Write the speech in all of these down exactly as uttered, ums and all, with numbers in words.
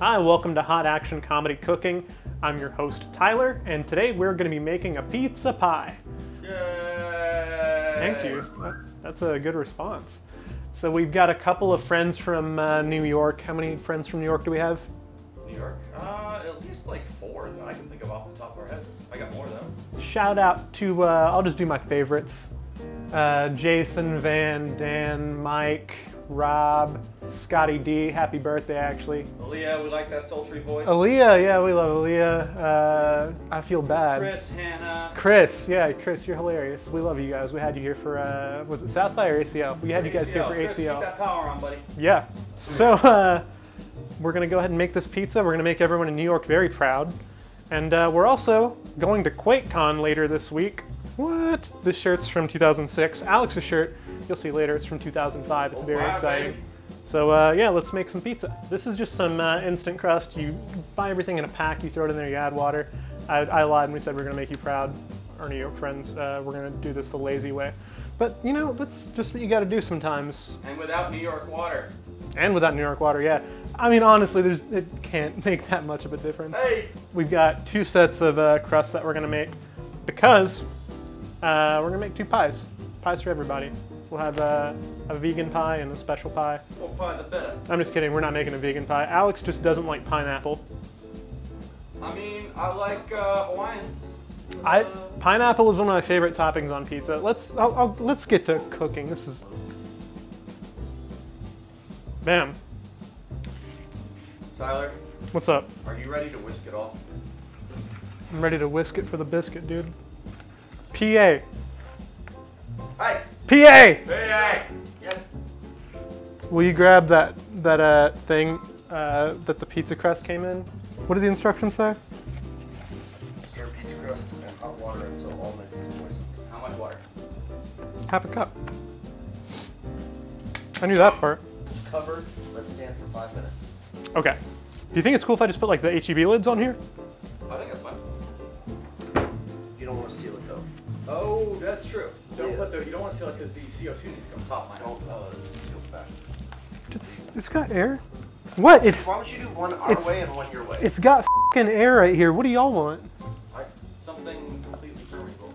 Hi, and welcome to Hot Action Comedy Cooking. I'm your host, Tyler, and today we're going to be making a pizza pie. Yay! Thank you. That, that's a good response. So we've got a couple of friends from uh, New York. How many friends from New York do we have? New York? Uh, at least like four that I can think of off the top of our heads. I got more of them. Shout out to, uh, I'll just do my favorites. Uh, Jason, Van, Dan, Mike, Rob, Scotty D. Happy birthday, actually. Aaliyah, we like that sultry voice. Aaliyah, yeah, we love Aaliyah. Uh, I feel bad. Chris, Hannah. Chris, yeah, Chris, you're hilarious. We love you guys. We had you here for, uh, was it South by or A C L? We had you guys here for Chris, A C L. Keep that power on, buddy. Yeah. So, uh, we're going to go ahead and make this pizza. We're going to make everyone in New York very proud. And uh, we're also going to QuakeCon later this week. What? This shirt's from two thousand six. Alex's shirt, you'll see later, it's from two thousand five. It's oh, very wow, exciting. Baby. So uh, yeah, let's make some pizza. This is just some uh, instant crust. You buy everything in a pack, you throw it in there, you add water. I, I lied and we said we we're gonna make you proud. Our New York friends, uh, we're gonna do this the lazy way. But you know, that's just what you gotta do sometimes. And without New York water. And without New York water, yeah. I mean, honestly, there's, it can't make that much of a difference. Hey. We've got two sets of uh, crust that we're gonna make because uh, we're gonna make two pies. Pies for everybody. We'll have uh, a vegan pie and a special pie. We'll find the better. I'm just kidding, we're not making a vegan pie. Alex just doesn't like pineapple. I mean, I like uh, Hawaiians. I, pineapple is one of my favorite toppings on pizza. Let's I'll, I'll, let's get to cooking. This is bam. Tyler, what's up? Are you ready to whisk it all? I'm ready to whisk it for the biscuit, dude. P A. Hi. P A. P A. Yes. Will you grab that that uh, thing uh, that the pizza crust came in? What did the instructions say? Stir pizza crust in hot water until all mix is moist. How much water? Half a cup. I knew that part. Covered. Let's stand for five minutes. Okay. Do you think it's cool if I just put like the H E B lids on here? I think that's fine. You don't want to seal it though. Oh, that's true. Don't yeah. let the, you don't want to seal it because the C O two needs to come top mine. Don't uh, seal it back. It's, it's got air. What? It's, Why don't you do one our way and one your way? It's got f***ing air right here. What do y'all want? I, something completely permeable.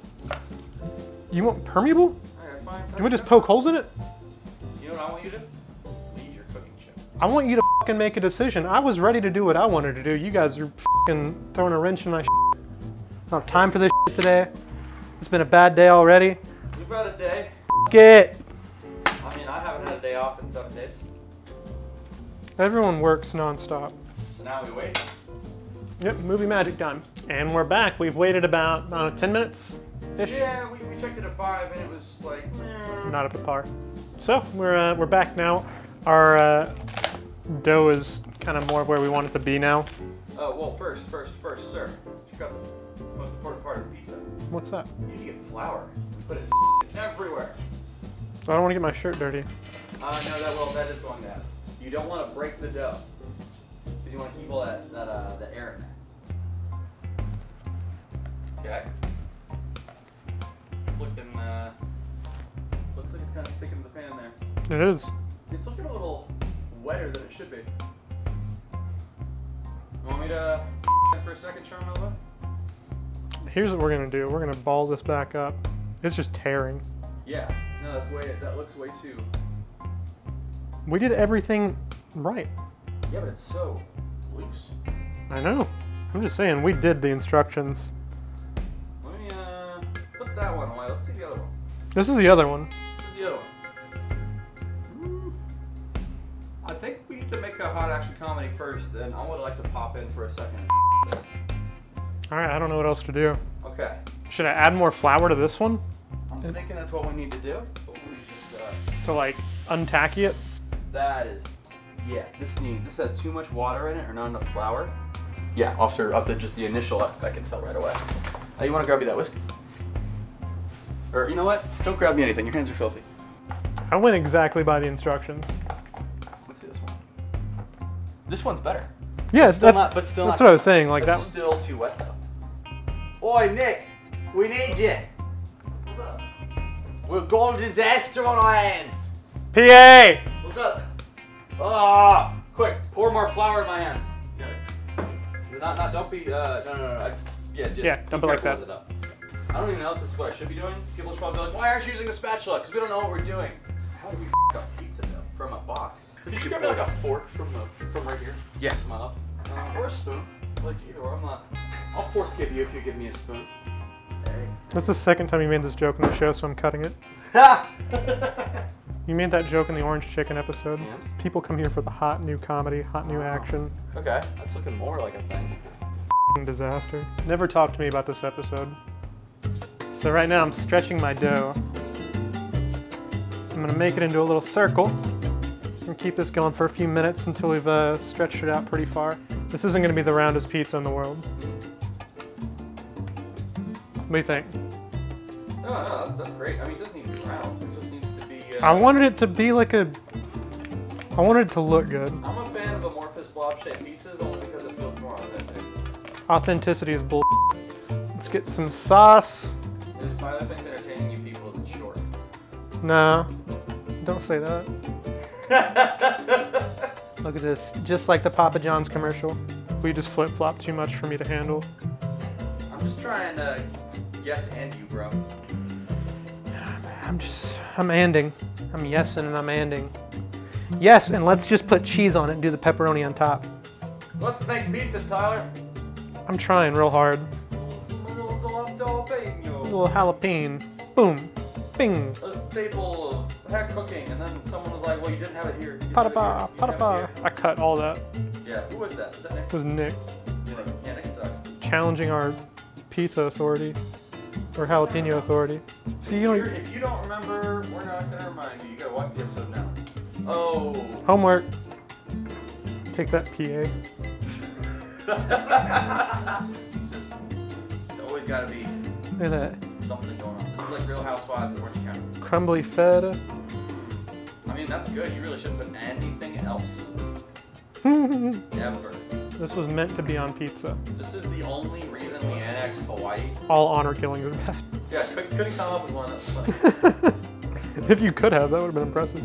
You want permeable? Alright, fine. You want to just poke holes in it? You know what I want you to do? Leave your cooking chip. I want you to and make a decision. I was ready to do what I wanted to do. You guys are fucking throwing a wrench in my shit. I don't have time for this shit today. It's been a bad day already. We've had a day. Fuck it. I mean, I haven't had a day off in seven days. Everyone works nonstop. So now we wait. Yep, movie magic time. And we're back. We've waited about, I don't know, ten minutes-ish. Yeah, we, we checked it at five and it was like, eh. Not up to par. So we're, uh, we're back now. Our, uh, dough is kind of more of where we want it to be now. Oh, well, first, first, first, sir. You got the most important part of pizza. What's that? You need to get flour. We put it everywhere. I don't want to get my shirt dirty. Uh, no, that will, that is going to happen. You don't want to break the dough. Because you want to keep all that, that, uh, the air in there. Okay. It's looking, uh, looks like it's kind of sticking to the pan there. It is. It's looking a little wetter than it should be. You want me to for a second, Charmella? Here's what we're gonna do. We're gonna ball this back up. It's just tearing. Yeah. No, that's way. That looks way too. We did everything right. Yeah, but it's so loose. I know. I'm just saying we did the instructions. Let me uh, put that one away. Let's see the other one. This is the other one. This is the other one. I think we need to make a hot action comedy first, then I would like to pop in for a second. Alright, I don't know what else to do. Okay. Should I add more flour to this one? I'm thinking that's what we need to do. But we just, uh, to like, untacky it? That is, yeah, this needs, this has too much water in it or not enough flour. Yeah, after, after just the initial, I can tell right away. Uh, you want to grab me that whiskey? Or, you know what? Don't grab me anything, your hands are filthy. I went exactly by the instructions. This one's better. Yeah, it's still that, not, but still that's not, what I was saying. Like that. Still one. Too wet though. Oi, Nick, we need you. What's up? We've got a disaster on our hands. P A. What's up? Ah, oh, quick, pour more flour in my hands. not, not, don't be, uh, no, no, no, no. I, yeah, just yeah, don't be like that. I don't even know if this is what I should be doing. People should probably be like, why aren't you using a spatula? Because we don't know what we're doing. How do we f*** up pizza dough from a box? Did you grab me like a fork from the, from right here? Yeah. From my left. Uh, or a spoon. Like either or, I'm not. I'll fork give you if you give me a spoon. Hey. That's the second time you made this joke on the show, so I'm cutting it. Ha! You made that joke in the orange chicken episode. Yeah. People come here for the hot new comedy, hot new action. Okay, that's looking more like a thing. F***ing disaster. Never talk to me about this episode. So right now I'm stretching my dough. I'm gonna make it into a little circle and keep this going for a few minutes until we've uh, stretched it out pretty far. This isn't gonna be the roundest pizza in the world. What do you think? No, no, that's, that's great. I mean, it doesn't need to be round. It just needs to be... Uh, I wanted it to be like a... I wanted it to look good. I'm a fan of amorphous blob-shaped pizzas only because it feels more authentic. Authenticity is bull. Let's get some sauce. There's my other things entertaining you people is short. No, don't say that. Look at this, just like the Papa John's commercial. We just flip-flop too much for me to handle. I'm just trying to yes and you, bro. I'm just, I'm anding. I'm yesing and I'm anding. Yes, and let's just put cheese on it and do the pepperoni on top. Let's make pizza, Tyler. I'm trying real hard. A little, jalapeno. A little jalapeno. Boom. Bing. A staple of hack cooking, and then someone was like, well, you didn't have it here. Patapa, patapa. I cut all that. Yeah, who was that? Was that Nick? It was Nick. Yeah, Nick, yeah, Nick sucks. Challenging our pizza authority. Or jalapeno authority. So if, you don't... if you don't remember, we're not going to remind you. You got to watch the episode now. Oh. Homework. Take that, P A. It's always got to be look at that. Something going on. This is like Real Housewives of Orange County. Crumbly feta. I mean, that's good. You really shouldn't put anything else. Ever. This was meant to be on pizza. This is the only reason we annexed Hawaii. All honor killings are bad. Yeah, couldn't, couldn't come up with one that was funny. If you could have, that would have been impressive.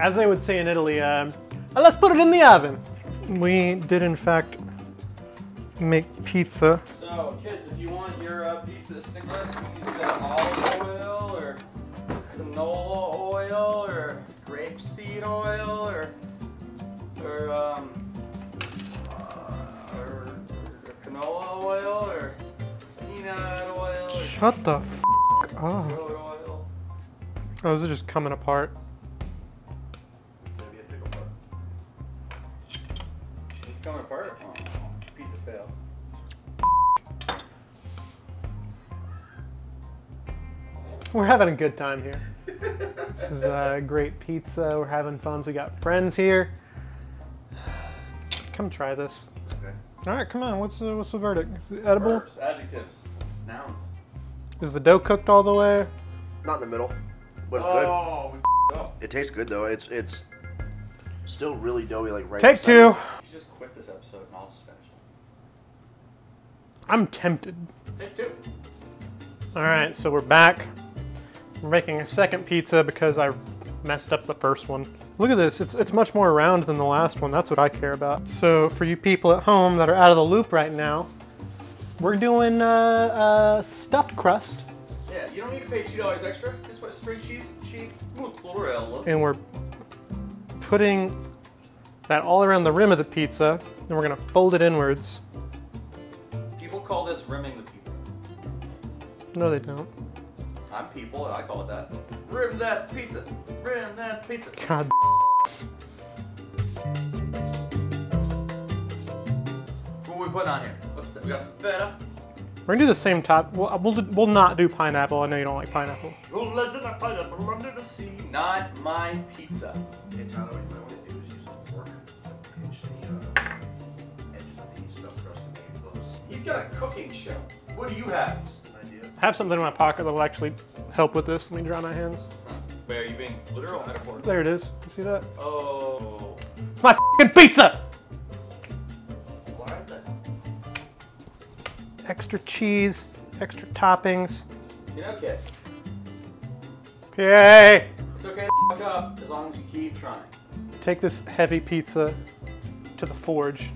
As they would say in Italy, uh, let's put it in the oven. We did, in fact, make pizza. So, kids, if you want your uh, pizza to stick recipe, you can use that olive oil or canola oil or grapeseed oil or or um uh, or, or canola oil or peanut oil. Or shut the f up. Oil. Oh, this is just coming apart. It's gonna be a pickle part. It's coming apart. Oh. Pizza fail. We're having a good time here. This is a uh, great pizza. We're having fun. So we got friends here. Come try this. Okay. All right, come on. What's the what's the verdict? Is it edible? Verbs, adjectives, nouns. Is the dough cooked all the way? Not in the middle, but it's good. Oh, we f***ed up. It tastes good though. It's it's still really doughy, like right. Take two. You should just quit this episode and I'll just finish. I'm tempted. Me too. All right, so we're back. We're making a second pizza because I messed up the first one. Look at this, it's, it's much more round than the last one. That's what I care about. So for you people at home that are out of the loop right now, we're doing uh, uh, stuffed crust. Yeah, you don't need to pay two dollars extra. Just put string cheese, cheese, mozzarella. And we're putting that all around the rim of the pizza, and we're gonna fold it inwards. Call this rimming the pizza. No, they don't. I'm people and I call it that. Rim that pizza. Rim that pizza. God. So what are we putting on here? What's the, we got some feta. We're gonna do the same top. We'll, we'll we'll not do pineapple. I know you don't like pineapple. Who lives in a pineapple under the sea? Not my pizza. Hey Tyler, what you might want to do is use a fork to pinch the uh, edges of the stuffed crust. He's got a cooking show. What do you have? An idea. I have something in my pocket that will actually help with this. Let me dry my hands. Wait, are you being literal or metaphorical? There it is. You see that? Oh. It's my f***ing pizza! Why the... Extra cheese, extra toppings. You know, kids. Yay! It's okay to f*** up as long as you keep trying. Take this heavy pizza to the forge.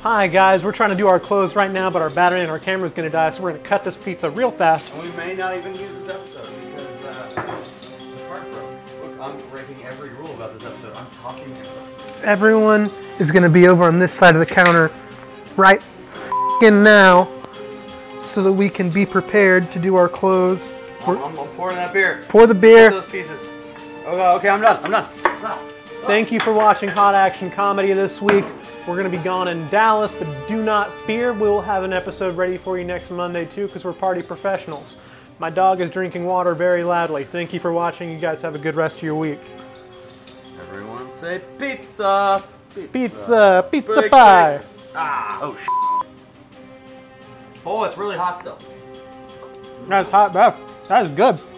Hi guys, we're trying to do our clothes right now, but our battery and our camera's gonna die, so we're gonna cut this pizza real fast. And we may not even use this episode because uh, the part broke. Look, I'm breaking every rule about this episode. I'm talking about. Everyone is gonna be over on this side of the counter right now so that we can be prepared to do our clothes. I'm, I'm, I'm pouring that beer. Pour the beer. Pour those pieces. Oh, okay, I'm done, I'm done. Wow. Thank you for watching Hot Action Comedy this week. We're going to be gone in Dallas, but do not fear. We'll have an episode ready for you next Monday, too, because we're party professionals. My dog is drinking water very loudly. Thank you for watching. You guys have a good rest of your week. Everyone say pizza. Pizza. Pizza, pizza break, pie. Break. Ah, oh, sh**. Oh, it's really hot still. That's hot, Beth. That is good.